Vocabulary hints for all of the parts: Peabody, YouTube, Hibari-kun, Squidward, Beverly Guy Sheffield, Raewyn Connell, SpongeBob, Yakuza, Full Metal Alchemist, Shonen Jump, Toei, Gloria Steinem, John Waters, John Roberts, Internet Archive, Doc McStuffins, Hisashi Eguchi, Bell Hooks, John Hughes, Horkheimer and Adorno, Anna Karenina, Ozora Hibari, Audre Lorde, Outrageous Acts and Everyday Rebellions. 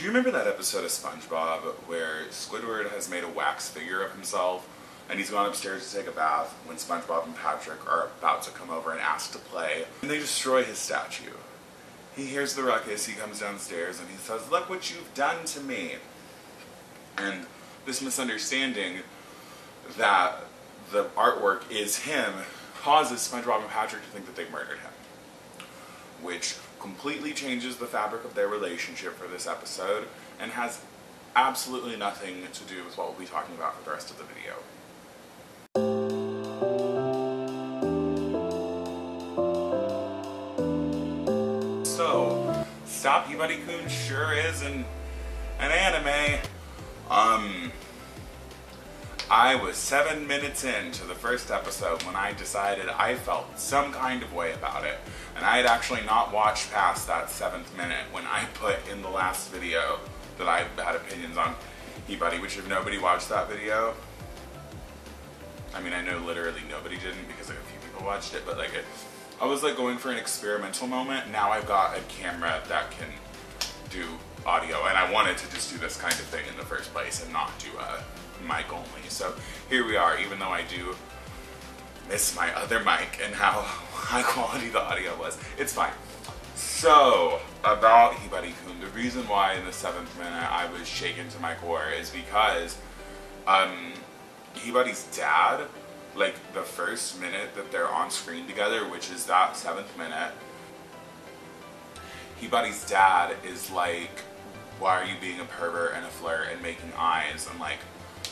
Do you remember that episode of SpongeBob where Squidward has made a wax figure of himself and he's gone upstairs to take a bath when SpongeBob and Patrick are about to come over and ask to play, and they destroy his statue? He hears the ruckus, he comes downstairs, and he says, "Look what you've done to me." And this misunderstanding that the artwork is him causes SpongeBob and Patrick to think that they murdered him, which completely changes the fabric of their relationship for this episode and has absolutely nothing to do with what we'll be talking about for the rest of the video. So, Stop Hibari-kun sure is an anime. I was 7 minutes into the first episode when I decided I felt some kind of way about it, and I had actually not watched past that 7th minute when I put in the last video that I had opinions on Hibari, which if nobody watched that video, I mean, I know literally nobody didn't because like a few people watched it, but like I was like going for an experimental moment. Now I've got a camera that can do audio, and I wanted to just do this kind of thing in the first place and not do a mic only. So here we are, even though I do miss my other mic and how high quality the audio was. It's fine. So, about Hibari-kun, the reason why in the 7th minute I was shaken to my core is because Hibari's dad, like the first minute that they're on screen together, which is that 7th minute, Hibari's dad is like, "Why are you being a pervert and a flirt and making eyes?" and like,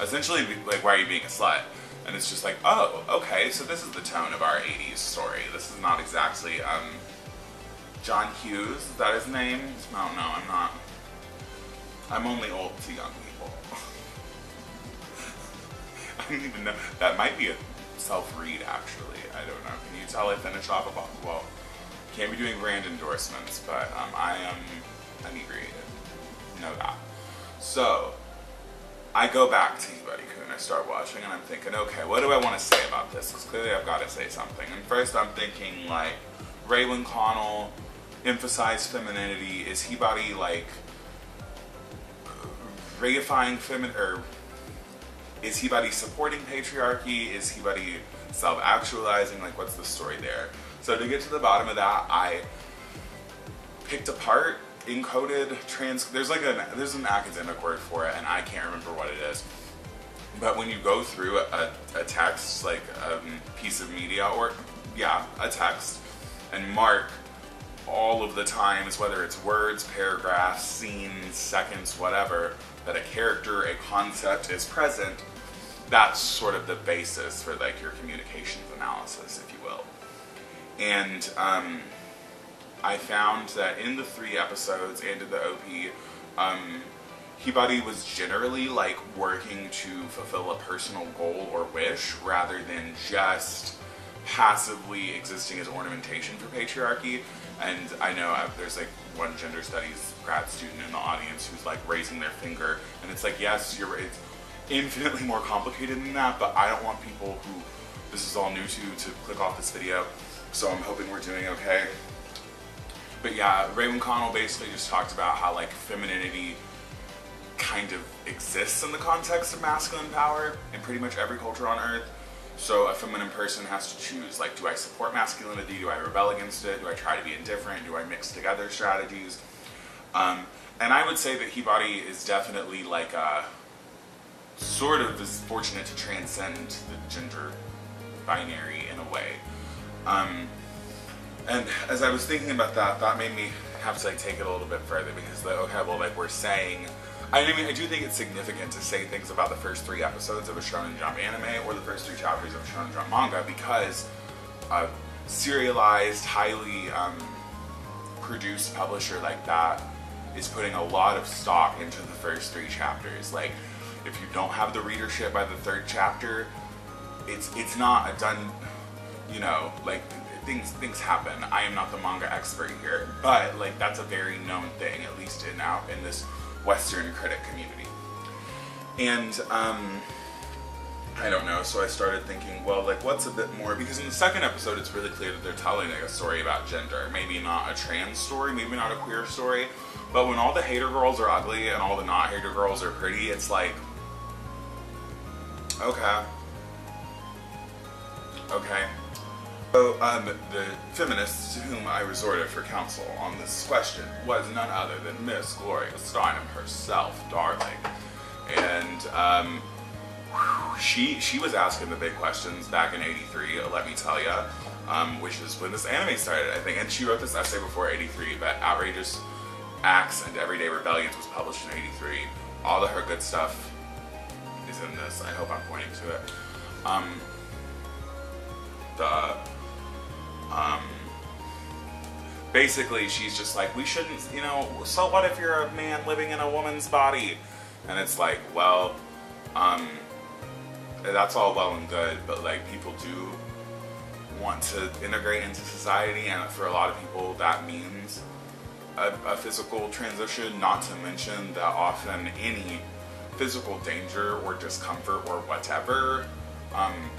essentially, like, "Why are you being a slut?" And it's just like, oh, okay, so this is the tone of our 80s story. This is not exactly, John Hughes, is that his name? I don't know, I'm not. I'm only old to young people. I don't even know. That might be a self-read, actually. I don't know. Can you tell I finish off about, well, can't be doing brand endorsements, but I am inebriated. Know that. So, I go back to Hibari-kun, I start watching, and I'm thinking, okay, what do I want to say about this? Because clearly I've got to say something. And first I'm thinking, like, Raewyn Connell emphasized femininity. Is Hibari, like, reifying feminine, or is Hibari supporting patriarchy? Is Hibari self-actualizing? Like, what's the story there? So to get to the bottom of that, I picked apart, encoded, there's an academic word for it, and I can't remember what it is. But when you go through a text, like a piece of media, or yeah, a text, and mark all of the times, whether it's words, paragraphs, scenes, seconds, whatever, that a character, a concept is present, that's sort of the basis for like your communications analysis, if you will. And I found that in the 3 episodes and in the OP, Hibari was generally like working to fulfill a personal goal or wish rather than just passively existing as ornamentation for patriarchy. And I know there's like one gender studies grad student in the audience who's like raising their finger, and it's like, yes, it's infinitely more complicated than that, but I don't want people who this is all new to click off this video, so I'm hoping we're doing okay. But yeah, Raewyn Connell basically just talked about how like femininity kind of exists in the context of masculine power in pretty much every culture on earth. So a feminine person has to choose, like, do I support masculinity? Do I rebel against it? Do I try to be indifferent? Do I mix together strategies? And I would say that Hibari is definitely like a, sort of is fortunate to transcend the gender binary in a way. And as I was thinking about that, that made me have to like take it a little bit further because like, okay, well, like we're saying, I mean, I do think it's significant to say things about the first 3 episodes of a Shonen Jump anime or the first 3 chapters of a Shonen Jump manga because a serialized, highly produced publisher like that is putting a lot of stock into the first 3 chapters. Like, if you don't have the readership by the 3rd chapter, it's not a done, you know, like. Things happen. I am not the manga expert here, but like that's a very known thing, at least in this Western critic community. And I don't know, so I started thinking, well, like, what's a bit more? Because in the second episode, it's really clear that they're telling like a story about gender. Maybe not a trans story, maybe not a queer story, but when all the hater girls are ugly and all the not hater girls are pretty, it's like, okay. Okay. So, the feminists to whom I resorted for counsel on this question was none other than Miss Gloria Steinem herself, darling. And, she was asking the big questions back in '83, let me tell ya, which is when this anime started, I think. And she wrote this essay before '83, but Outrageous Acts and Everyday Rebellions was published in '83. All of her good stuff is in this. I hope I'm pointing to it. Basically, she's just like, we shouldn't, you know, so what if you're a man living in a woman's body? And it's like, well, that's all well and good, but like, people do want to integrate into society, and for a lot of people that means a physical transition, not to mention that often any physical danger or discomfort or whatever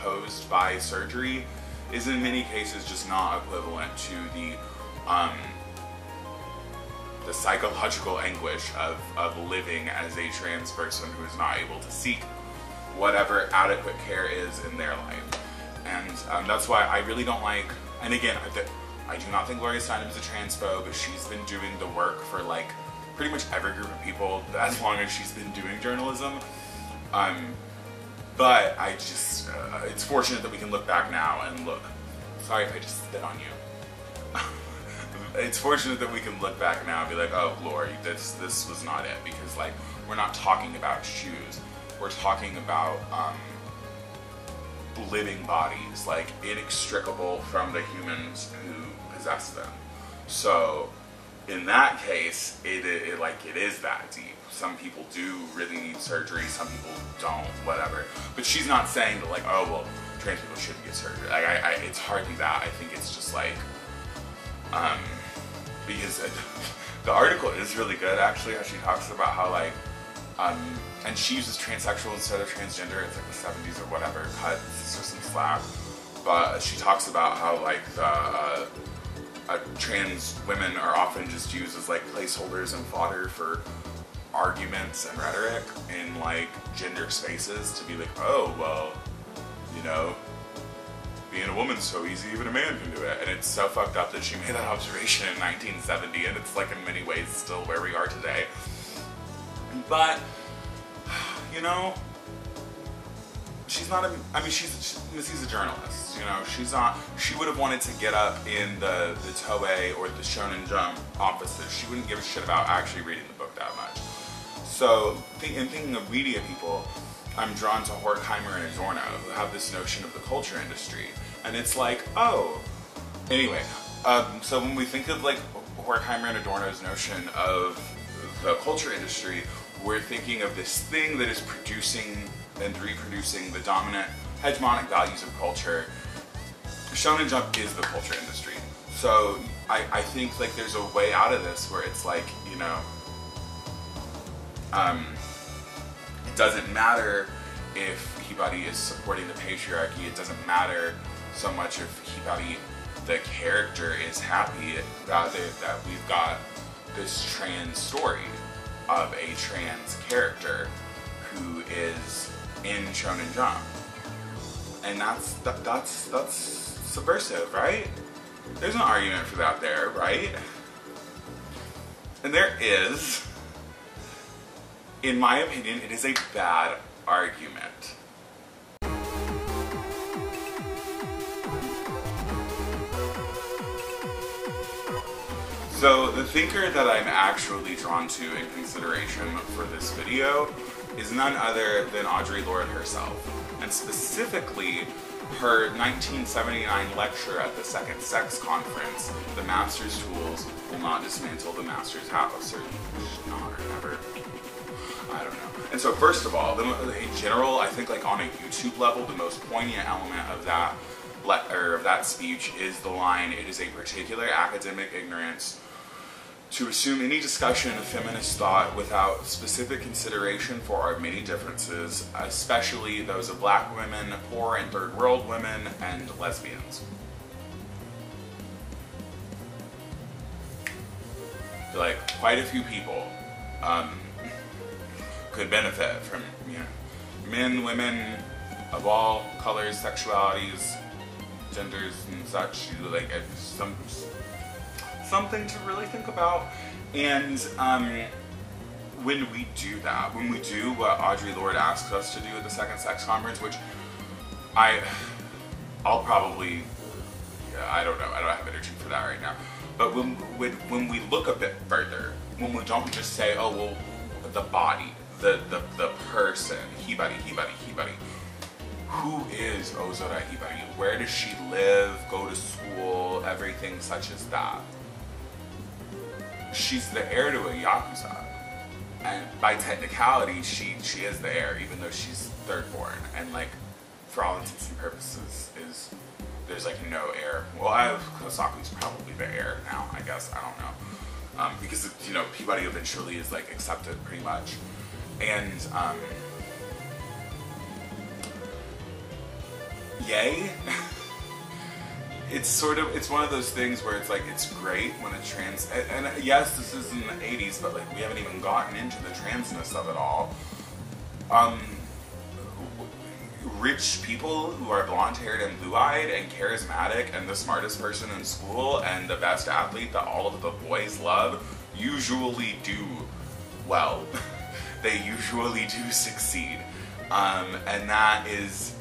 posed by surgery is in many cases just not equivalent to the psychological anguish of living as a trans person who is not able to seek whatever adequate care is in their life. And that's why I really don't like, and again, I do not think Gloria Steinem is a transphobe. She's been doing the work for like pretty much every group of people as long as she's been doing journalism. But I just, it's fortunate that we can look back now and look, sorry if I just spit on you. It's fortunate that we can look back now and be like, oh Lord, this was not it, because like, we're not talking about shoes. We're talking about living bodies, like inextricable from the humans who possess them. So in that case, it is that deep. Some people do really need surgery, some people don't, whatever. But she's not saying that like, oh well, trans people shouldn't get surgery. Like, it's hardly that. I think it's just like, because the article is really good actually, how she talks about how like, and she uses transsexual instead of transgender, it's like the 70s or whatever, cut some slack. But she talks about how like the, trans women are often just used as like placeholders and fodder for arguments and rhetoric in like gender spaces, to be like, oh well, you know, being a woman's so easy, even a man can do it. And it's so fucked up that she made that observation in 1970, and it's like in many ways still where we are today. But you know, she's not a, I mean, she's a journalist, you know, she's not, she would have wanted to get up in the Toei or the Shonen Jump offices. She wouldn't give a shit about actually reading the book that much. So, in thinking of media people, I'm drawn to Horkheimer and Adorno, who have this notion of the culture industry. And it's like, oh, anyway, so when we think of like Horkheimer and Adorno's notion of the culture industry, we're thinking of this thing that is producing and reproducing the dominant hegemonic values of culture. Shonen Jump is the culture industry. So I think like there's a way out of this where it's like, you know, it doesn't matter if Hibari is supporting the patriarchy, it doesn't matter so much if Hibari, the character, is happy, rather that we've got this trans story of a trans character who is in Shonen Jump. And that's subversive, right? There's an argument for that there, right? And there is. In my opinion, it is a bad argument. So the thinker that I'm actually drawn to in consideration for this video is none other than Audre Lorde herself, and specifically her 1979 lecture at the Second Sex Conference, The Master's Tools Will Not Dismantle the Master's House, or not, or never, I don't know. And so first of all, in general, I think like on a YouTube level, the most poignant element of that speech is the line, it is a particular academic ignorance to assume any discussion of feminist thought without specific consideration for our many differences, especially those of black women, poor and third world women, and lesbians. Like, quite a few people could benefit from, you know, men, women of all colors, sexualities, genders, and such. Like, something to really think about. And when we do that, when we do what Audre Lorde asks us to do at the Second Sex Conference, which I'll probably, yeah, I don't know, I don't have energy for that right now. But when we look a bit further, when we don't just say, oh, well, the body, the person, hibari, who is Ozora Hibari? Where does she live, go to school, everything such as that? She's the heir to a Yakuza. And by technicality, she is the heir, even though she's third born. And like, for all intents and purposes, there's like no heir. Well, Kosaku's probably the heir now, I guess, I don't know. Because, you know, Peabody eventually is like accepted pretty much. And, yay. It's sort of, it's one of those things where it's like, it's great when a trans, and yes, this is in the 80s, but like we haven't even gotten into the transness of it all. Rich people who are blonde-haired and blue-eyed and charismatic and the smartest person in school and the best athlete that all of the boys love usually do well. They usually do succeed. And that is,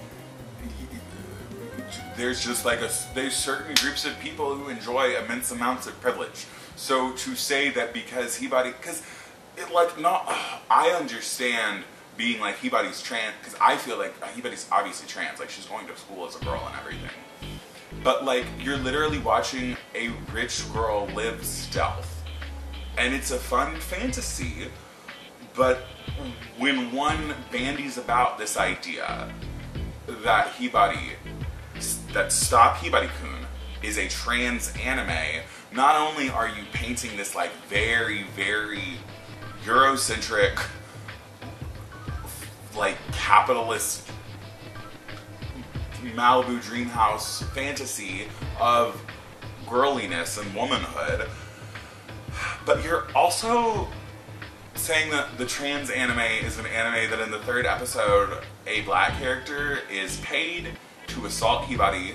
there's just like there's certain groups of people who enjoy immense amounts of privilege. So to say that because Hibari, I understand being like Hibari's trans, because I feel like Hibari's obviously trans, like she's going to school as a girl and everything. But like, you're literally watching a rich girl live stealth. And it's a fun fantasy, but when one bandies about this idea that Stop Hibari-kun is a trans anime, not only are you painting this like very, very Eurocentric, like capitalist Malibu dream house fantasy of girliness and womanhood, but you're also saying that the trans anime is an anime that in the third episode a black character is paid to assault Hibari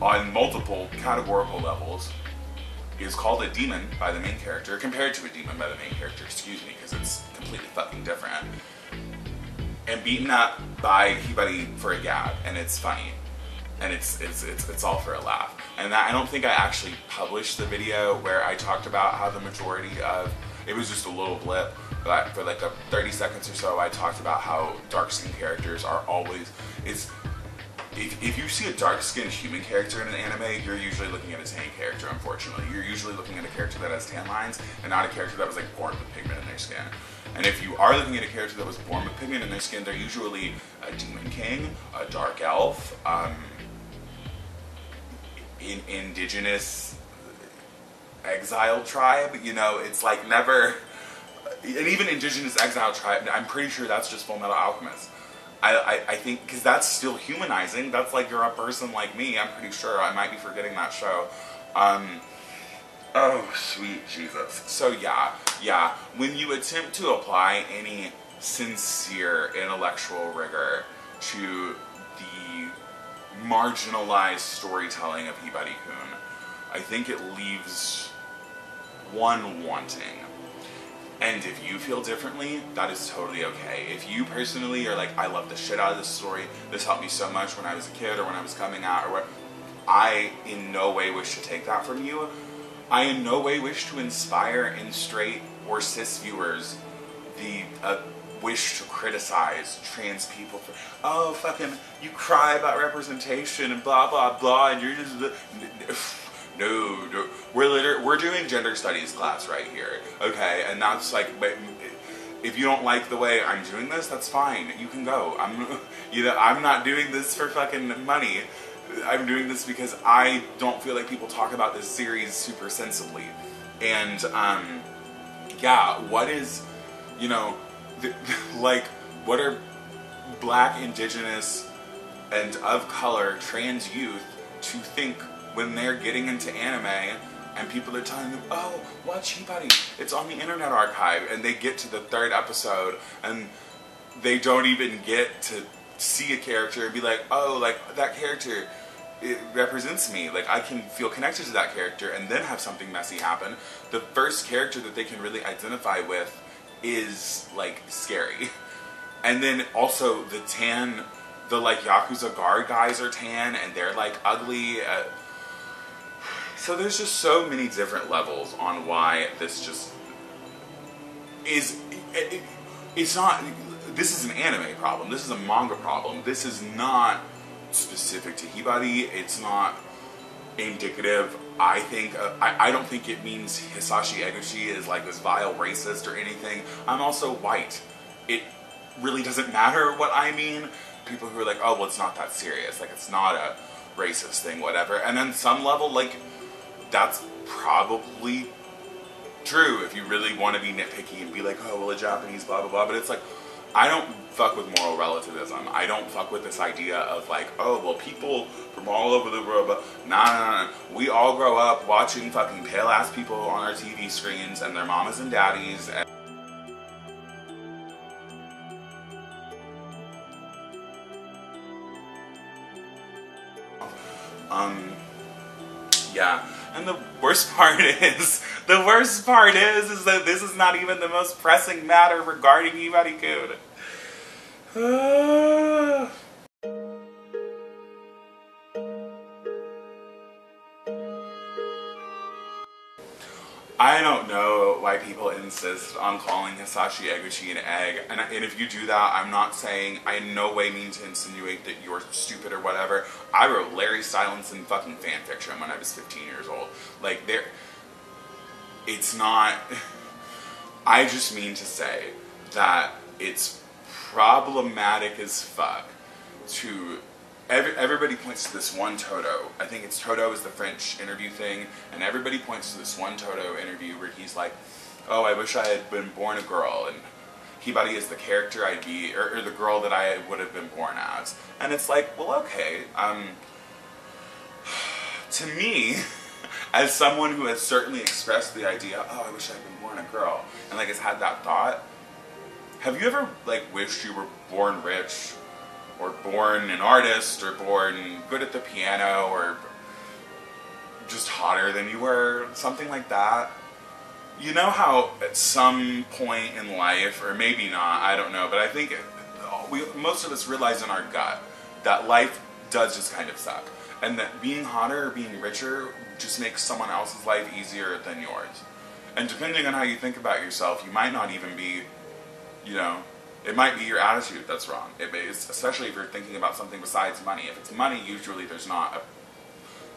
on multiple categorical levels, is called a demon by the main character, compared to a demon by the main character, excuse me, because it's completely fucking different, and beaten up by Hibari for a gab, and it's funny, and it's all for a laugh. And I don't think I actually published the video where I talked about how the majority of, it was just a little blip, but for like a 30 seconds or so I talked about how dark-skinned characters are always, if you see a dark-skinned human character in an anime, you're usually looking at a tan character, unfortunately. You're usually looking at a character that has tan lines, and not a character that was like born with pigment in their skin. And if you are looking at a character that was born with pigment in their skin, they're usually a demon king, a dark elf, indigenous exile tribe, you know, it's like never, and even indigenous exile tribe, I'm pretty sure that's just Full Metal Alchemist. I think, because that's still humanizing, that's like you're a person like me, I'm pretty sure, I might be forgetting that show. Oh, sweet Jesus. So yeah, when you attempt to apply any sincere intellectual rigor to the marginalized storytelling of Hibari-kun, I think it leaves one wanting. And if you feel differently, that is totally okay. If you personally are like, I love the shit out of this story, this helped me so much when I was a kid or when I was coming out, or what, I in no way wish to take that from you. I in no way wish to inspire in straight or cis viewers the wish to criticize trans people for, oh, fucking, you cry about representation and blah, blah, blah, and you're just, no. We're doing gender studies class right here, okay? And that's like, if you don't like the way I'm doing this, that's fine. You can go. I'm not doing this for fucking money. I'm doing this because I don't feel like people talk about this series super sensibly. And yeah, what is, you know, like, what are Black, Indigenous, and of color trans youth to think when they're getting into anime and people are telling them, oh, watch Hibari, it's on the Internet Archive, and they get to the third episode and they don't even get to see a character and be like, oh, like, that character, it represents me, like, I can feel connected to that character, and then have something messy happen. The first character that they can really identify with is, like, scary. And then also the tan, the, like, Yakuza guard guys are tan, and they're, like, ugly. So there's just so many different levels on why this just is, it's not, this is an anime problem, this is a manga problem, this is not specific to Hibari, it's not indicative, I think, I don't think it means Hisashi Eguchi is like this vile racist or anything. I'm also white. It really doesn't matter what I mean. People who are like, oh, well, it's not that serious, like, it's not a racist thing, whatever. And on some level, like, that's probably true if you really want to be nitpicky and be like, oh, well, a Japanese blah, blah, blah, but it's like, I don't fuck with moral relativism. I don't fuck with this idea of like, oh, well, people from all over the world, but nah. We all grow up watching fucking pale ass people on our TV screens and their mamas and daddies. And yeah. And the worst part is, is that this is not even the most pressing matter regarding Hibari-kun. I don't know why people insist on calling Hisashi Eguchi an egg, and if you do that, I'm not saying, I in no way mean to insinuate that you're stupid or whatever. I wrote Larry Silence in fucking fanfiction when I was 15 years old. Like, there, it's not, I just mean to say that it's problematic as fuck to, everybody points to this one Toto. I think it's Toto is the French interview thing, and everybody points to this one Toto interview where he's like, oh, I wish I had been born a girl, and Hibari is the character I'd be, or the girl that I would have been born as. And it's like, well, okay, to me, as someone who has certainly expressed the idea, oh, I wish I had been born a girl, and, like, has had that thought, have you ever, like, wished you were born rich, or born an artist, or born good at the piano, or just hotter than you were, something like that? You know how at some point in life, or maybe not, I don't know, but I think most of us realize in our gut that life does just kind of suck, and that being hotter or being richer just makes someone else's life easier than yours. And depending on how you think about yourself, you might not even be, you know, it might be your attitude that's wrong, especially if you're thinking about something besides money. If it's money, usually there's not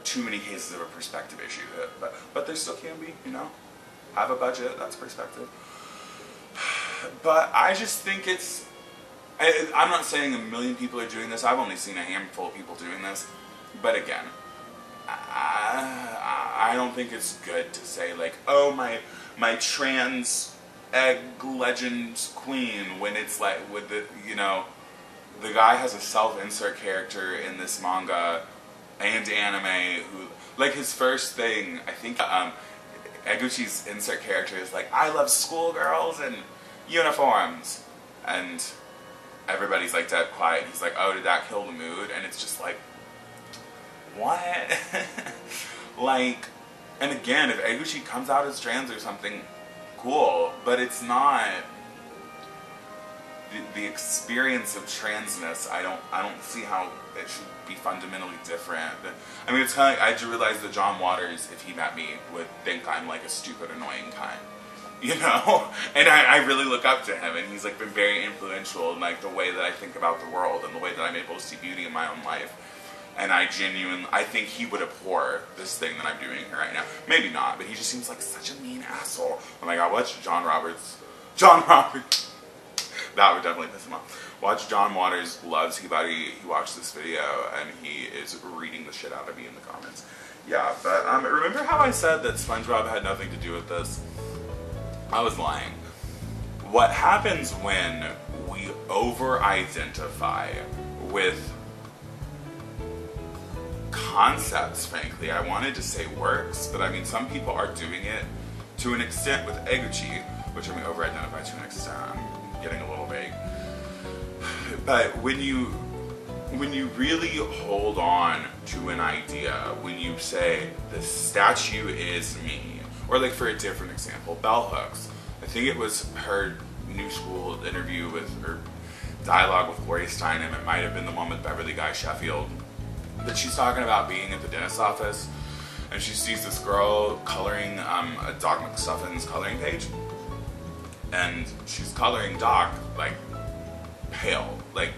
too many cases of a perspective issue, but there still can be, you know? Have a budget, that's perspective. But I just think it's, I'm not saying a million people are doing this, I've only seen a handful of people doing this, but again, I don't think it's good to say like, oh, my trans egg legends queen, when it's like, with the, you know, the guy has a self-insert character in this manga and anime who, like, his first thing, I think, Eguchi's insert character is like, I love schoolgirls and uniforms, and everybody's like dead quiet. He's like, oh, did that kill the mood? And it's just like, what? Like, and again, if Eguchi comes out as trans or something, cool, but it's not the experience of transness. I don't see how it should be fundamentally different. I mean, it's kind of like, I do realize that John Waters, if he met me, would think I'm like a stupid, annoying kind, you know. And I really look up to him, and he's like been very influential in like the way that I think about the world and the way that I'm able to see beauty in my own life. And I think he would abhor this thing that I'm doing here right now. Maybe not, but he just seems like such a mean asshole. Oh my god, watch John Roberts. John Roberts! That would definitely piss him off. Watch John Waters, loves Hibari. He watched this video, and he is reading the shit out of me in the comments. Yeah, but remember how I said that SpongeBob had nothing to do with this? I was lying. What happens when we over-identify with concepts, frankly, I wanted to say works, but I mean some people are doing it to an extent with Eguchi, which I mean over-identify to an extent, I'm getting a little vague. But when you really hold on to an idea, when you say, the statue is me, or like for a different example, Bell Hooks. I think it was her New School interview with, or dialogue with Gloria Steinem, it might have been the one with Beverly Guy Sheffield, but she's talking about being at the dentist's office, and she sees this girl coloring a Doc McStuffins coloring page, and she's coloring Doc, like, pale, like,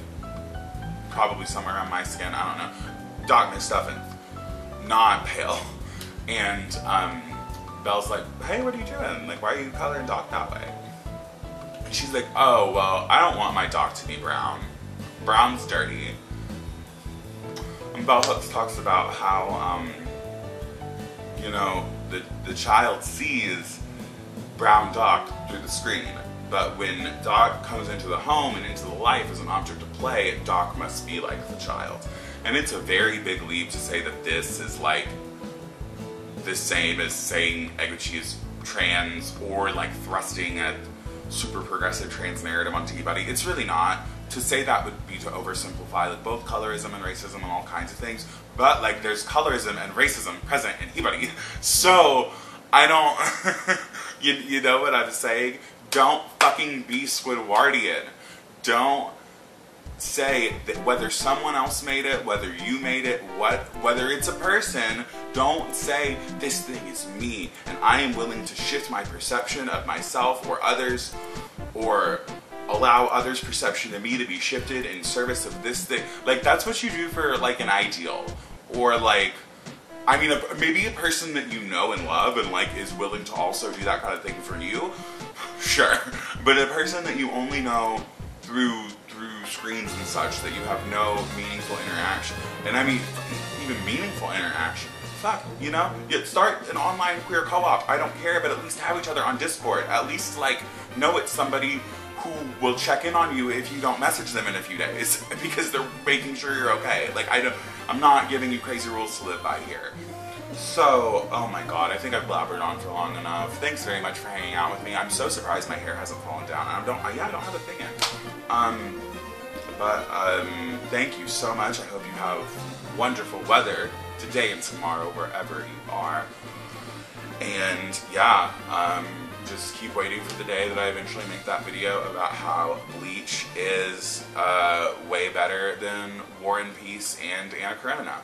probably somewhere on my skin, I don't know. Doc McStuffins, not pale. And Belle's like, hey, what are you doing? Like, why are you coloring Doc that way? And she's like, oh, well, I don't want my Doc to be brown. Brown's dirty. And Bell Hooks talks about how, you know, the child sees brown Doc through the screen. But when Doc comes into the home and into the life as an object of play, Doc must be like the child. And it's a very big leap to say that this is like the same as saying Eguchi is trans or like thrusting a super progressive trans narrative on anybody. It's really not. To say that would be to oversimplify like both colorism and racism and all kinds of things. But like there's colorism and racism present in Hibari. So I don't, you know what I'm saying? Don't fucking be Squidwardian. Don't say that whether someone else made it, whether you made it, whether it's a person, don't say this thing is me and I am willing to shift my perception of myself or others or allow others' perception of me to be shifted in service of this thing. Like that's what you do for like an ideal or like, I mean, maybe a person that you know and love and like is willing to also do that kind of thing for you. Sure, but a person that you only know through screens and such, that you have no meaningful interaction, and I mean even meaningful interaction, fuck, you know? You start an online queer co-op, I don't care, but at least have each other on Discord, at least like know it's somebody who will check in on you if you don't message them in a few days, because they're making sure you're okay. Like I'm not giving you crazy rules to live by here. So, oh my god, I think I've blabbered on for long enough. Thanks very much for hanging out with me. I'm so surprised my hair hasn't fallen down. I don't have a thing in. Thank you so much. I hope you have wonderful weather today and tomorrow, wherever you are. And, yeah, just keep waiting for the day that I eventually make that video about how Bleach is way better than War and Peace and Anna Karenina.